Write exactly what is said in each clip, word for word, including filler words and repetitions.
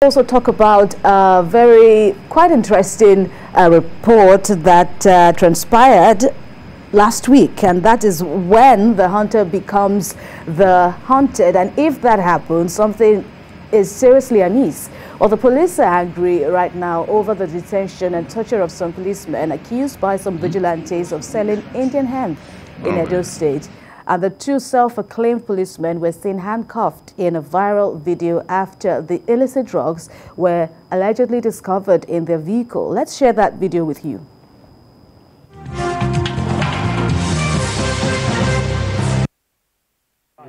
Also talk about a very quite interesting uh, report that uh, transpired last week, and that is when the hunter becomes the hunted, and if that happens, something is seriously amiss. Well, the police are angry right now over the detention and torture of some policemen accused by some vigilantes of selling Indian hemp in Edo State. And the two self-acclaimed policemen were seen handcuffed in a viral video after the illicit drugs were allegedly discovered in their vehicle. Let's share that video with you.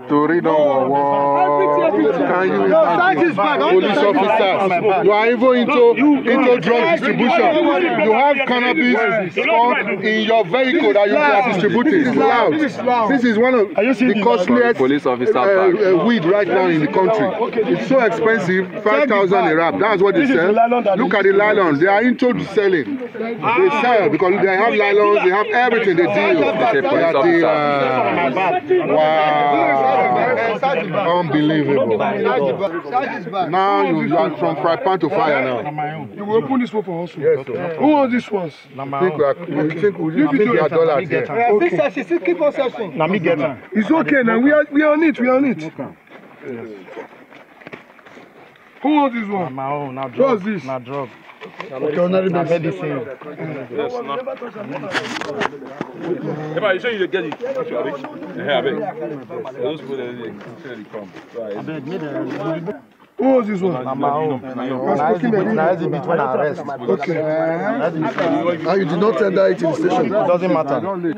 To read Can you imagine? Police officers, you are even into, into drug distribution. You have cannabis stored in your vehicle that you are distributing. This is one of the costliest uh, uh, weed right now in the country. It's so expensive, five thousand a wrap. That's what they sell. Look at the nylon. They are into selling. They sell because they have nylons, they have everything they deal. They are the, uh, wow. Unbelievable. Now you are from fry pan to fire now. You will open this one for us. Yes, sir. Who are these ones? I think we are, okay. think we are, think we are dollars here. Okay. I think she keep on searching. It's okay now. We are, we are on it. We are on it. Okay. Yes. Who was this one? My own. Not drug. Who was this? Not drug. Who was this one? My own. Okay. Ah, you did not tell that it in the station. It doesn't matter. Okay.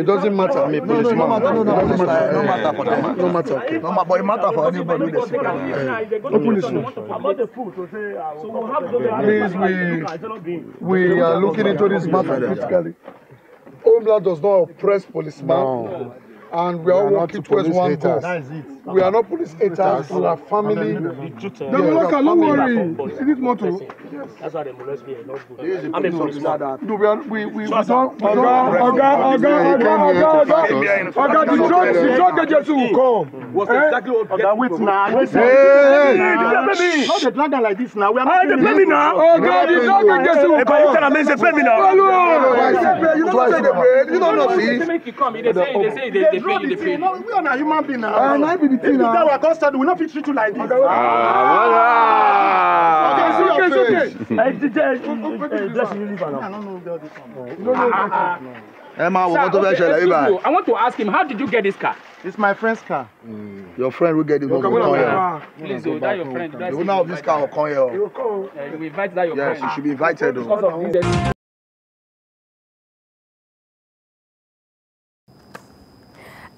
It doesn't matter. No, no, no, no, no, no matter for that. No matter. No matter. But it matter for anybody with a cigarette. Open this one. Please, we we are looking into this matter critically. Homeland does not oppress policemen. No. And we are all working towards one goal. We are not police haters. We are family. No, look, don't worry. Is it motto? That's why they molest me. I'm a policeman. No, we are. We we we don't. Oga, oga, oga, oga, oga, oga. The drug, the drug agency will come. What's exactly what? Oga, wait now. Wait now. How they plan that like this now? We are not. They play me now. Oga, the drug agency will come. You tell me they play me now. Hello. You don't say they play. You don't know see. They make you come. They say they say they. We are not human beings now. And I be the thing now. If we are concerned, we not fit treat you like this. Ah, okay, it's okay, it's okay. I did just leave now. I don't know where this one. No, no, no. Emma, we want to be sure everybody. I want to ask him, how did you get this car? It's my friend's car. Mm. Your friend will get the car. Please, oh, that your friend. The owner of this car will come here. You will come. You invite that your friend. Yes, you should be invited though.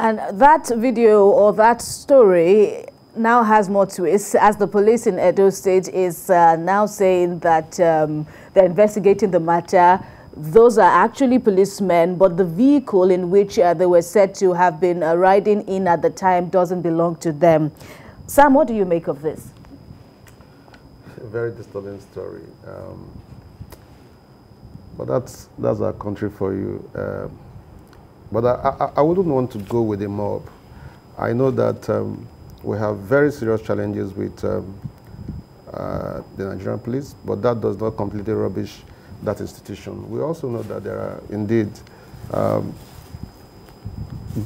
And that video or that story now has more twists, as the police in Edo State is uh, now saying that um, they're investigating the matter. Those are actually policemen, but the vehicle in which uh, they were said to have been uh, riding in at the time doesn't belong to them. Sam, what do you make of this? A very disturbing story. Um, but that's, that's our country for you. Uh, But I, I, I wouldn't want to go with a mob. I know that um, we have very serious challenges with um, uh, the Nigerian police, but that does not completely rubbish that institution. We also know that there are indeed um,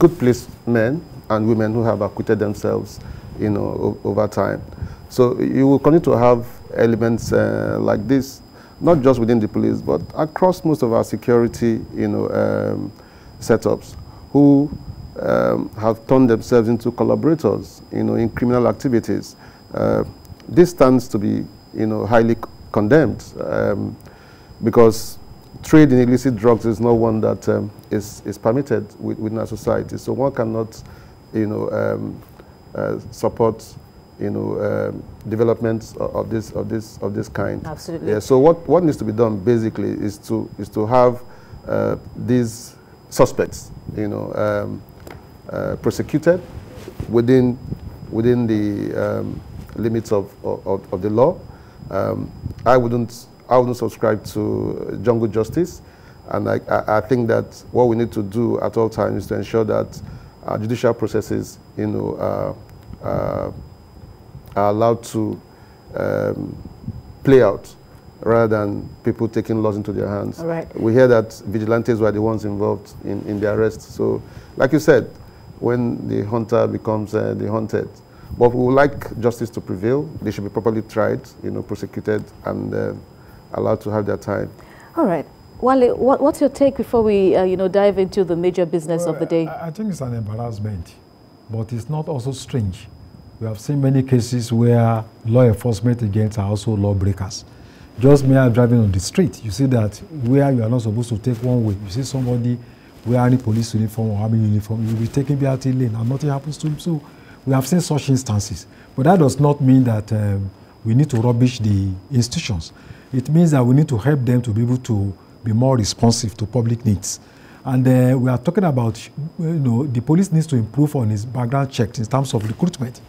good policemen and women who have acquitted themselves, you know, over time. So you will continue to have elements uh, like this, not just within the police, but across most of our security, you know, um, setups who um, have turned themselves into collaborators, you know, in criminal activities. Uh, this stands to be, you know, highly condemned um, because trade in illicit drugs is not one that um, is, is permitted within our society. So one cannot, you know, um, uh, support, you know, um, developments of this of this of this kind. Absolutely. Yeah, so what what needs to be done basically is to is to have uh, these suspects, you know, um, uh, prosecuted within within the um, limits of, of of the law. Um, I wouldn't I wouldn't subscribe to jungle justice, and I, I think that what we need to do at all times is to ensure that our judicial processes, you know, uh, uh, are allowed to um, play out rather than people taking laws into their hands. All right. We hear that vigilantes were the ones involved in, in the arrest. So, like you said, when the hunter becomes uh, the hunted. But we would like justice to prevail. They should be properly tried, you know, prosecuted, and uh, allowed to have their time. All right. Wale, what, what's your take before we, uh, you know, dive into the major business well, of the day? I, I think it's an embarrassment, but it's not also strange. We have seen many cases where law enforcement agents are also lawbreakers. Just mere driving on the street, you see that where you are not supposed to take one way, you see somebody wearing police uniform or army uniform, you'll be taking B R T lane and nothing happens to him. So we have seen such instances. But that does not mean that um, we need to rubbish the institutions. It means that we need to help them to be able to be more responsive to public needs. And uh, we are talking about, you know, the police needs to improve on its background checks in terms of recruitment.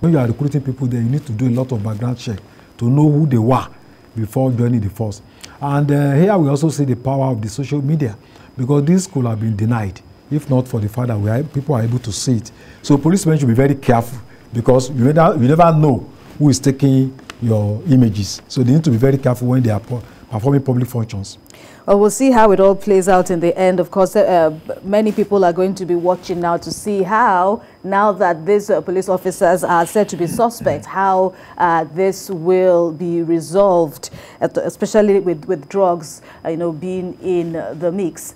When you are recruiting people there, you need to do a lot of background check to know who they were before joining the force. And uh, here we also see the power of the social media, because this could have been denied if not for the fact that we are, people are able to see it. So policemen should be very careful, because you never, you never know who is taking your images. So they need to be very careful when they are performing public functions. Well, we'll see how it all plays out in the end. Of course, uh, many people are going to be watching now to see how, now that these uh, police officers are said to be suspects, how uh, this will be resolved, especially with, with drugs, uh, you know, being in the mix.